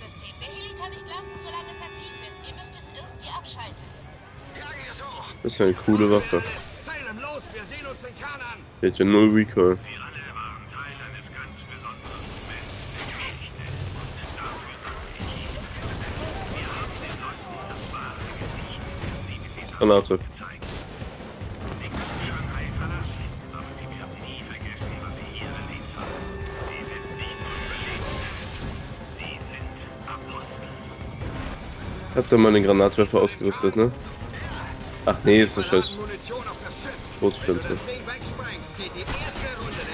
System. Der Heli kann nicht landen, solange es aktiv ist. Ihr müsst es irgendwie abschalten. Das ist eine coole Waffe. Jetzt ja null Recall. Granate. Habt ihr mal eine Granatwerfer ausgerüstet, ne? Ach nee, ist ein Scheiß. Großflinte.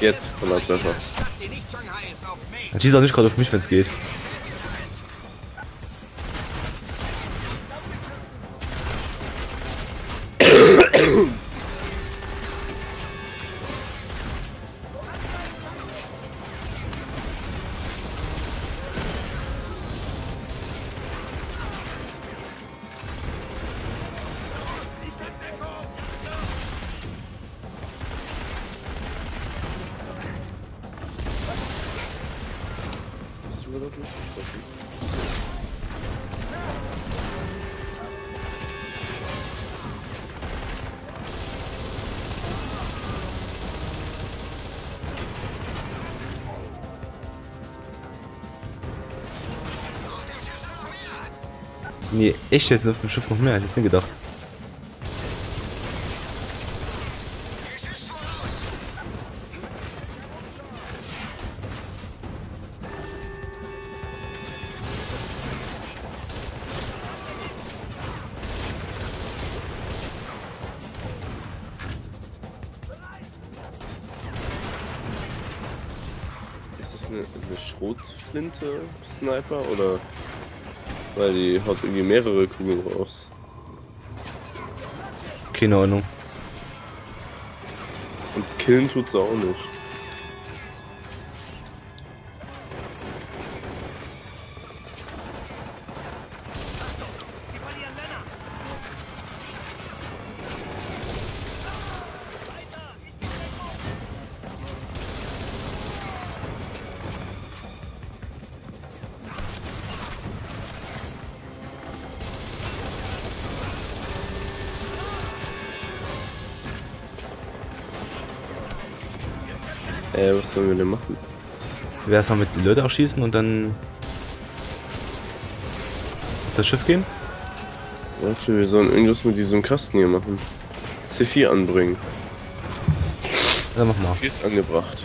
Jetzt Granatwerfer. Er schießt auch nicht gerade auf mich, wenn es geht. Nee, echt jetzt auf dem Schiff noch mehr, hätte ich nicht gedacht. Eine Schrotflinte Sniper oder weil die haut irgendwie mehrere Kugeln raus. Keine Ahnung. Und killen tut's auch nicht. Was sollen wir denn machen? Wir erstmal mit den Leuten erschießen und dann auf das Schiff gehen? Warte, wir sollen irgendwas mit diesem Kasten hier machen. C4 anbringen. Dann mach mal. C4 ist angebracht.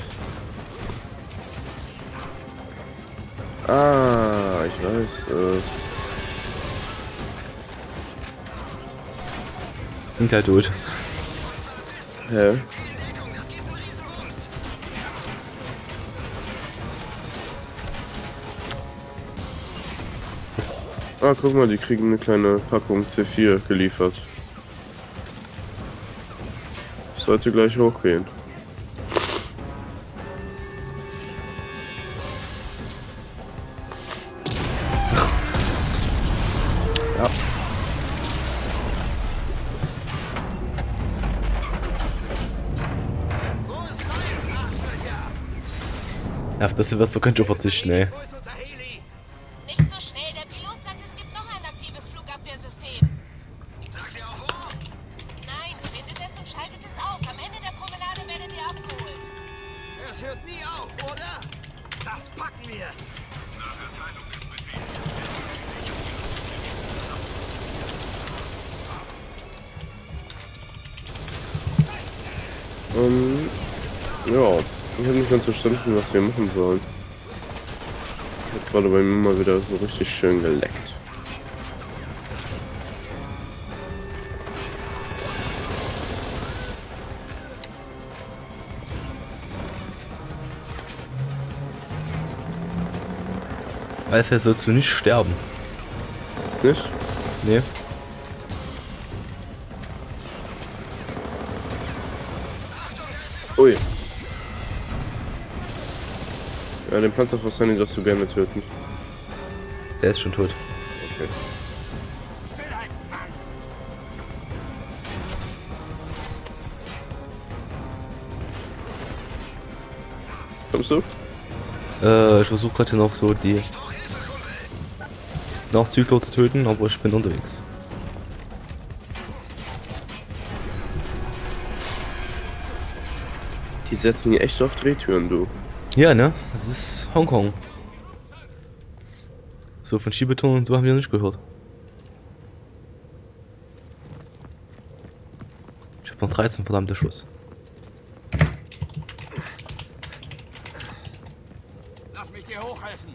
Ah, ich weiß es. Sind halt tot. Hä? Ah, guck mal, die kriegen eine kleine Packung C4 geliefert. Sollte gleich hochgehen. Ja. Auf das Silvester könnt ihr verzichten, ey. Ja, ich habe nicht ganz verstanden, was wir machen sollen. Ich habe gerade bei mir mal wieder so richtig schön geleckt. Alpha, sollst du nicht sterben. Nicht? Nee. Ui. Ja, den Panzer von Sunny darfst du gerne töten. Der ist schon tot. Okay. Kommst du? Ich versuche gerade noch so die noch Zyklo zu töten, obwohl ich bin unterwegs. Die setzen hier echt auf Drehtüren, du. Ja, ne? Das ist Hongkong. So von Schiebetonen und so haben wir noch nicht gehört. Ich hab noch 13 verdammte Schuss. Lass mich dir hochhelfen.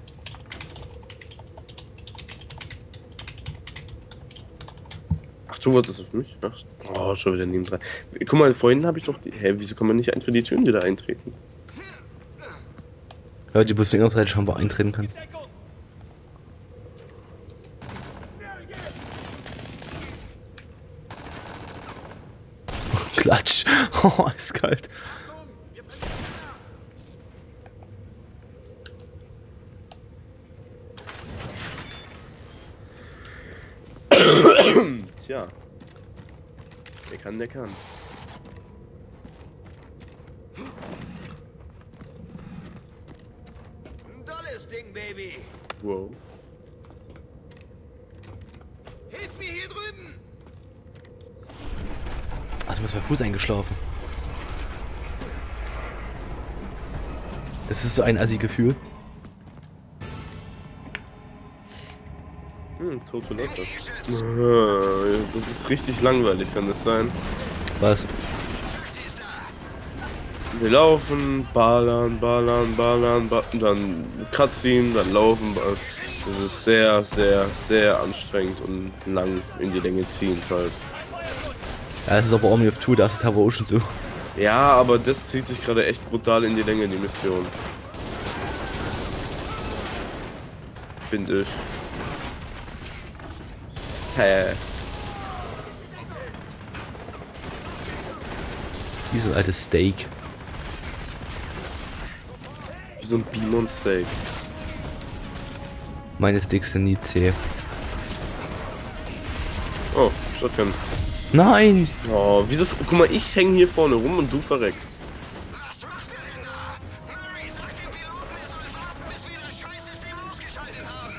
Ach, du wolltest auf mich? Ach, oh, schon wieder neben dran. Guck mal, vorhin habe ich doch die. Hä, wieso kann man nicht einfach die Türen wieder eintreten? Ja, die bloß die Seite schon mal eintreten kannst. Klatsch! Oh, eiskalt! Tja. Der kann, der kann. Dolles Ding, Baby! Wow. Hilf mir hier drüben! Ach, du bist bei Fuß eingeschlafen. Das ist so ein Assi-Gefühl. Tote Leute. Das ist richtig langweilig, kann das sein? Was? Wir laufen, ballern, ballern, ballern, ballern, dann Cutscene, dann laufen. Das ist sehr, sehr, sehr anstrengend und lang in die Länge ziehend halt. Ja, das ist aber Army of Two, das ist Tower Ocean so. Ja, aber das zieht sich gerade echt brutal in die Länge, die Mission. Finde ich. Wie so ein altes Steak. Wie so ein Beamon Steak. Meine Steaks sind nie zäh. Oh, Shotgun. Nein! Oh, wieso? Guck mal, ich hänge hier vorne rum und du verreckst. Was macht der denn da? Murray sagt dem Piloten, er soll warten, bis wir das Scheißsystem ausgeschaltet haben.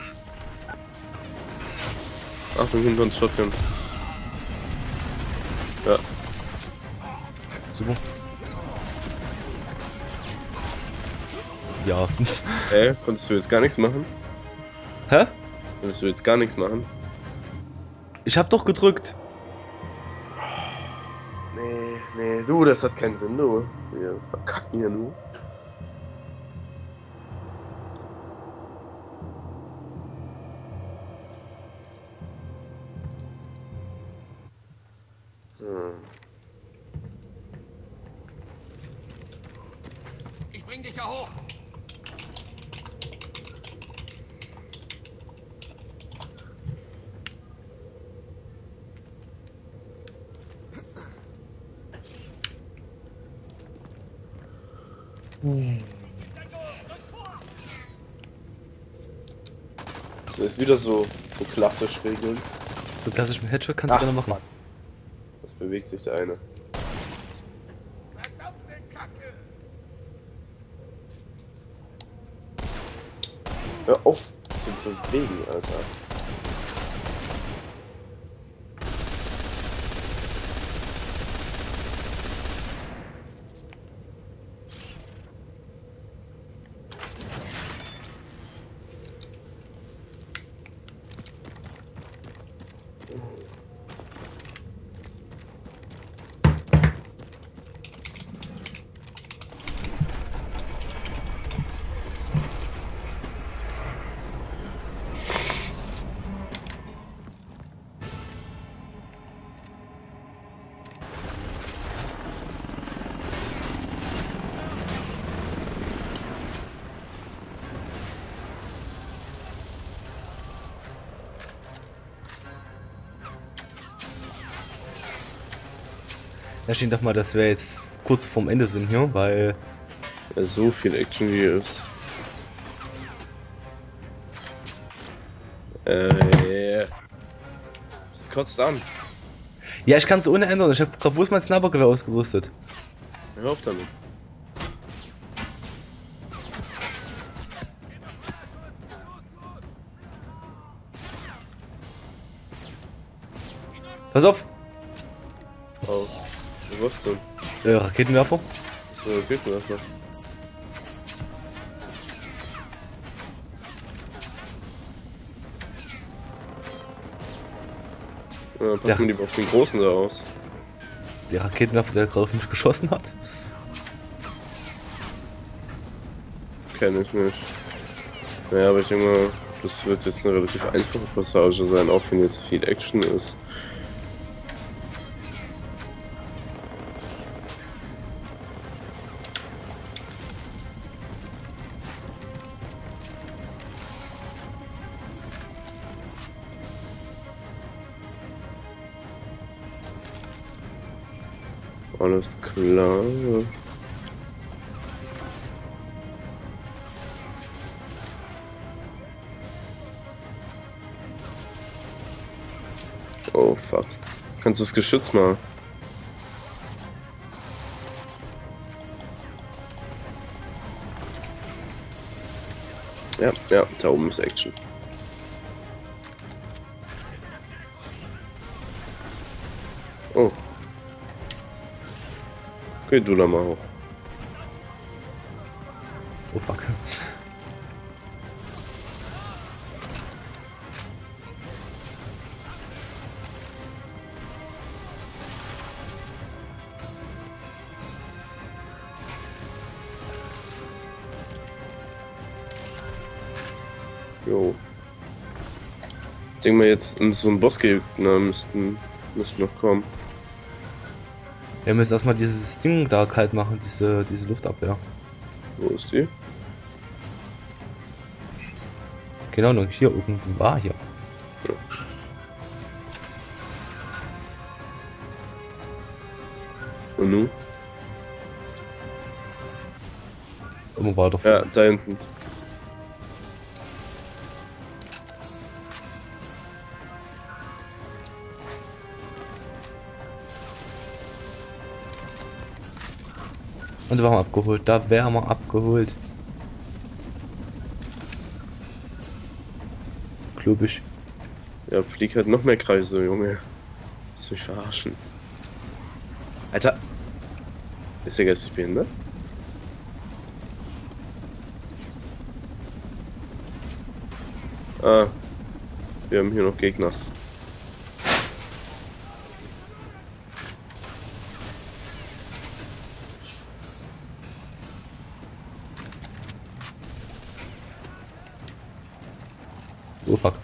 Achtung, hinter uns Shotgun. Ja. Super. Ja. Ey, konntest du jetzt gar nichts machen? Hä? Konntest du jetzt gar nichts machen? Ich hab doch gedrückt. Nee, du, das hat keinen Sinn, du. Wir verkacken hier nur. Ich bring dich da hoch. Das ist wieder so klassisch regeln. So klassisch mit Headshot kannst du gerne machen. Das bewegt sich der eine. Verdammte Kacke! Hör auf zu bewegen, Alter. Da steht doch mal, dass wir jetzt kurz vorm Ende sind hier, weil ja, so viel Action hier ist. Das kotzt an. Ja, ich kann es ohne ändern. Ich habe gerade bloß mein Snipergewehr ausgerüstet. Hör auf damit. Pass auf! Oh, was denn? Raketenwerfer. Ja, Raketenwerfer. Ja, pass mal lieber auf den Großen da aus. Der Raketenwerfer, der gerade auf mich geschossen hat. Kenn ich nicht. Naja, aber ich denke mal, das wird jetzt eine relativ einfache Passage sein, auch wenn jetzt viel Action ist. Alles klar. Oh fuck. Kannst du das Geschütz mal? Ja, ja, da oben ist Action. Oh. Geh du da mal hoch. Oh fuck. Jo. Ich denke mal jetzt so ein Bossgegner müssten noch kommen. Wir müssen erstmal dieses Ding da kalt machen, diese Luftabwehr. Wo ist die? Genau, noch hier irgendwo war hier. Ja. Und nun? Immer weiter. Ja, da hinten. Und da waren wir abgeholt, da wären wir abgeholt. Klubisch. Ja, fliegt halt noch mehr Kreise, Junge. Lass mich verarschen. Alter! Ist der geistig behindert? Ah. Wir haben hier noch Gegner. Oh fuck.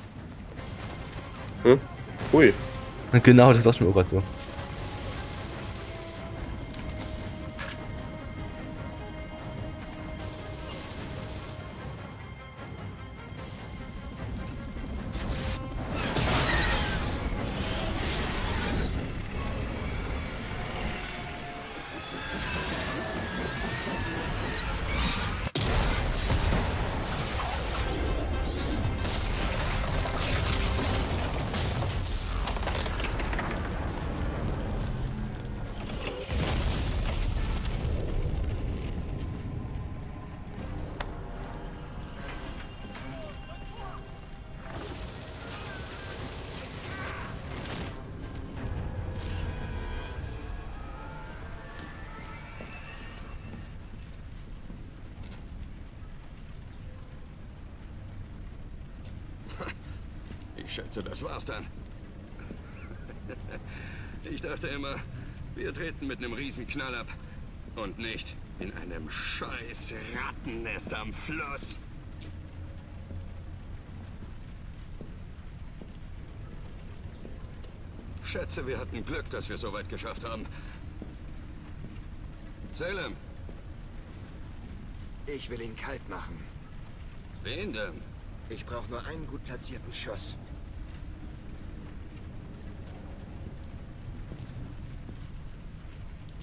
Hm? Ui. Genau, das ist auch schon gerade so. Ich schätze, das war's dann. Ich dachte immer, wir treten mit einem Riesenknall ab und nicht in einem scheiß Rattennest am Fluss. Schätze, wir hatten Glück, dass wir so weit geschafft haben. Salem. Ich will ihn kalt machen. Wen denn? Ich brauche nur einen gut platzierten Schuss.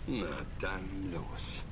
Na dann los.